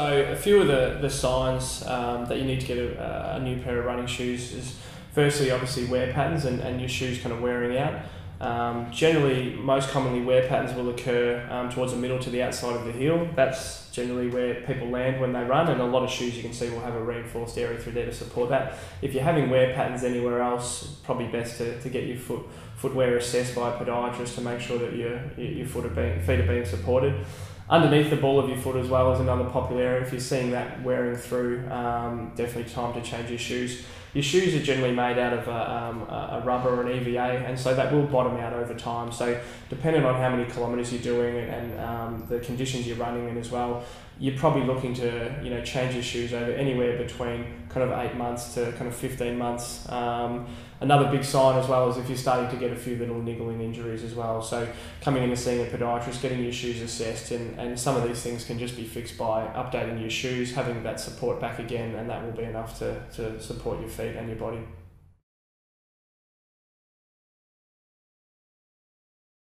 So a few of the signs that you need to get a new pair of running shoes is firstly obviously wear patterns and your shoes kind of wearing out. Generally, most commonly wear patterns will occur towards the middle to the outside of the heel. That's generally where people land when they run, and a lot of shoes you can see will have a reinforced area through there to support that. If you're having wear patterns anywhere else, it's probably best to get your footwear assessed by a podiatrist to make sure that your feet are being supported. Underneath the ball of your foot as well is another popular area. If you're seeing that wearing through, definitely time to change your shoes. Your shoes are generally made out of a rubber or an EVA, and so that will bottom out over time. So depending on how many kilometres you're doing and the conditions you're running in as well, you're probably looking to change your shoes over anywhere between kind of 8 months to kind of 15 months. Another big sign as well is if you're starting to get a few little niggling injuries as well. So coming in and seeing a podiatrist, getting your shoes assessed, and some of these things can just be fixed by updating your shoes, having that support back again, and that will be enough to support your feet and your body.